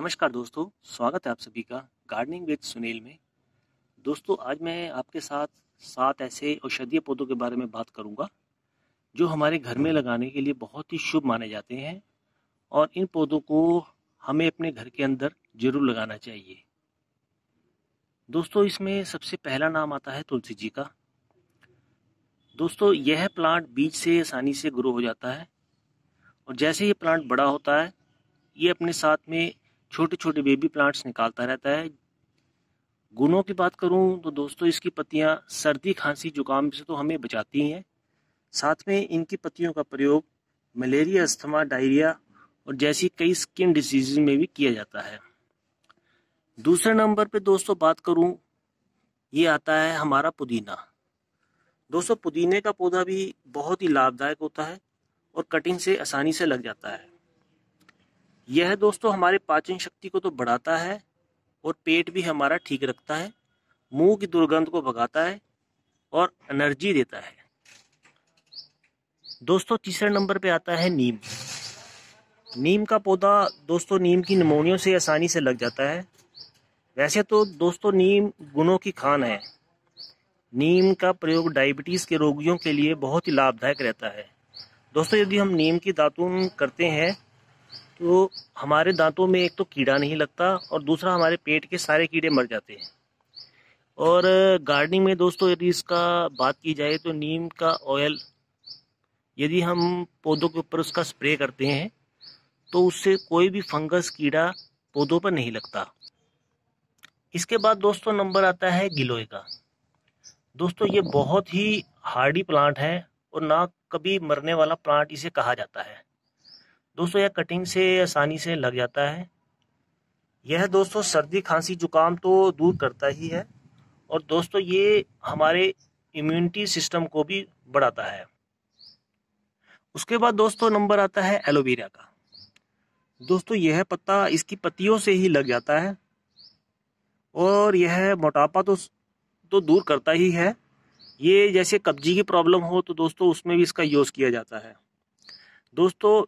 नमस्कार दोस्तों, स्वागत है आप सभी का गार्डनिंग विद सुनील में। दोस्तों, आज मैं आपके साथ सात ऐसे औषधीय पौधों के बारे में बात करूंगा जो हमारे घर में लगाने के लिए बहुत ही शुभ माने जाते हैं और इन पौधों को हमें अपने घर के अंदर जरूर लगाना चाहिए। दोस्तों, इसमें सबसे पहला नाम आता है तुलसी जी का। दोस्तों, यह प्लांट बीज से आसानी से ग्रो हो जाता है और जैसे ये प्लांट बड़ा होता है ये अपने साथ में छोटे छोटे बेबी प्लांट्स निकालता रहता है। गुणों की बात करूं तो दोस्तों, इसकी पत्तियां सर्दी खांसी जुकाम से तो हमें बचाती हैं, साथ में इनकी पत्तियों का प्रयोग मलेरिया, अस्थमा, डायरिया और जैसी कई स्किन डिजीज में भी किया जाता है। दूसरे नंबर पे दोस्तों बात करूं, ये आता है हमारा पुदीना। दोस्तों, पुदीने का पौधा भी बहुत ही लाभदायक होता है और कटिंग से आसानी से लग जाता है। यह दोस्तों हमारे पाचन शक्ति को तो बढ़ाता है और पेट भी हमारा ठीक रखता है, मुंह की दुर्गंध को भगाता है और एनर्जी देता है। दोस्तों, तीसरे नंबर पे आता है नीम। नीम का पौधा दोस्तों नीम की निमोनिया से आसानी से लग जाता है। वैसे तो दोस्तों नीम गुणों की खान है। नीम का प्रयोग डायबिटीज के रोगियों के लिए बहुत ही लाभदायक रहता है। दोस्तों, यदि हम नीम की दातून करते हैं तो हमारे दांतों में एक तो कीड़ा नहीं लगता और दूसरा हमारे पेट के सारे कीड़े मर जाते हैं। और गार्डनिंग में दोस्तों यदि इसका बात की जाए तो नीम का ऑयल यदि हम पौधों के ऊपर उसका स्प्रे करते हैं तो उससे कोई भी फंगस कीड़ा पौधों पर नहीं लगता। इसके बाद दोस्तों नंबर आता है गिलोय का। दोस्तों, ये बहुत ही हार्डी प्लांट है और ना कभी मरने वाला प्लांट इसे कहा जाता है। दोस्तों, यह कटिंग से आसानी से लग जाता है। यह दोस्तों सर्दी खांसी जुकाम तो दूर करता ही है और दोस्तों ये हमारे इम्यूनिटी सिस्टम को भी बढ़ाता है। उसके बाद दोस्तों नंबर आता है एलोवेरा का। दोस्तों, यह पत्ता इसकी पत्तियों से ही लग जाता है और यह मोटापा तो दूर करता ही है। ये जैसे कब्जी की प्रॉब्लम हो तो दोस्तों उसमें भी इसका यूज़ किया जाता है। दोस्तों,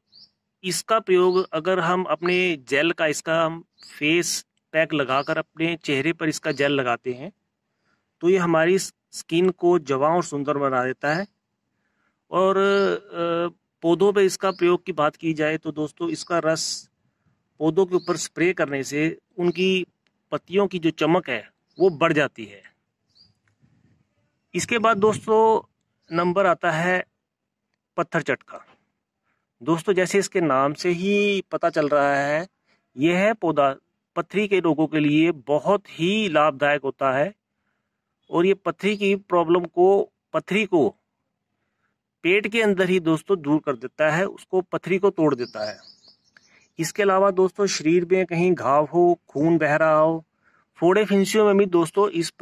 इसका प्रयोग अगर हम अपने जेल का इसका हम फेस पैक लगाकर अपने चेहरे पर इसका जेल लगाते हैं तो ये हमारी स्किन को जवां और सुंदर बना देता है। और पौधों पे इसका प्रयोग की बात की जाए तो दोस्तों इसका रस पौधों के ऊपर स्प्रे करने से उनकी पत्तियों की जो चमक है वो बढ़ जाती है। इसके बाद दोस्तों नंबर आता है पत्थरचट का। दोस्तों, जैसे इसके नाम से ही पता चल रहा है, यह पौधा पथरी के रोगों के लिए बहुत ही लाभदायक होता है और ये पथरी की प्रॉब्लम को पेट के अंदर ही दोस्तों दूर कर देता है, उसको पथरी को तोड़ देता है। इसके अलावा दोस्तों शरीर में कहीं घाव हो, खून बह रहा हो, फोड़े फिंसियों में भी दोस्तों इस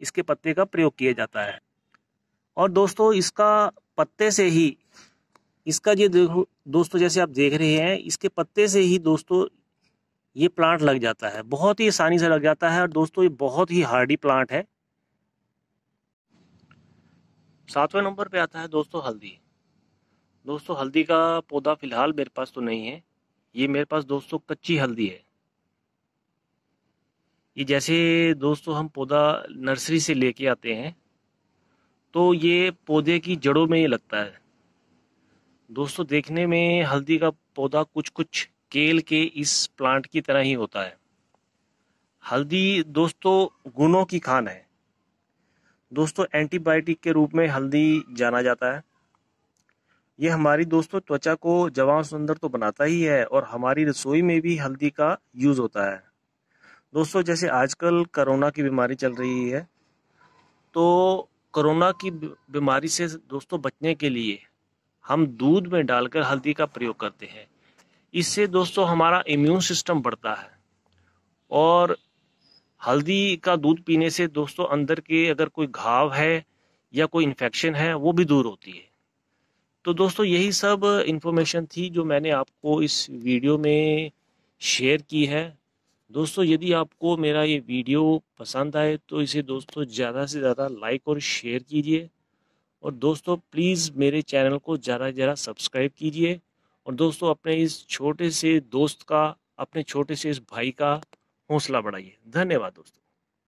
इसके पत्ते का प्रयोग किया जाता है। और दोस्तों इसका पत्ते से ही इसका ये देखो दोस्तों, जैसे आप देख रहे हैं इसके पत्ते से ही दोस्तों ये प्लांट लग जाता है, बहुत ही आसानी से लग जाता है और दोस्तों ये बहुत ही हार्डी प्लांट है। सातवें नंबर पे आता है दोस्तों हल्दी। दोस्तों, हल्दी का पौधा फिलहाल मेरे पास तो नहीं है। ये मेरे पास दोस्तों कच्ची हल्दी है। ये जैसे दोस्तों हम पौधा नर्सरी से लेके आते हैं तो ये पौधे की जड़ों में ही लगता है। दोस्तों, देखने में हल्दी का पौधा कुछ कुछ केल के इस प्लांट की तरह ही होता है। हल्दी दोस्तों गुणों की खान है। दोस्तों, एंटीबायोटिक के रूप में हल्दी जाना जाता है। यह हमारी दोस्तों त्वचा को जवां सुंदर तो बनाता ही है और हमारी रसोई में भी हल्दी का यूज़ होता है। दोस्तों, जैसे आजकल कोरोना की बीमारी चल रही है तो कोरोना की बीमारी से दोस्तों बचने के लिए हम दूध में डालकर हल्दी का प्रयोग करते हैं। इससे दोस्तों हमारा इम्यून सिस्टम बढ़ता है और हल्दी का दूध पीने से दोस्तों अंदर के अगर कोई घाव है या कोई इन्फेक्शन है वो भी दूर होती है। तो दोस्तों यही सब इन्फॉर्मेशन थी जो मैंने आपको इस वीडियो में शेयर की है। दोस्तों, यदि आपको मेरा ये वीडियो पसंद आए तो इसे दोस्तों ज़्यादा से ज़्यादा लाइक और शेयर कीजिए और दोस्तों प्लीज़ मेरे चैनल को ज़्यादा से ज़्यादा सब्सक्राइब कीजिए और दोस्तों अपने इस छोटे से दोस्त का अपने छोटे से इस भाई का हौसला बढ़ाइए। धन्यवाद दोस्तों।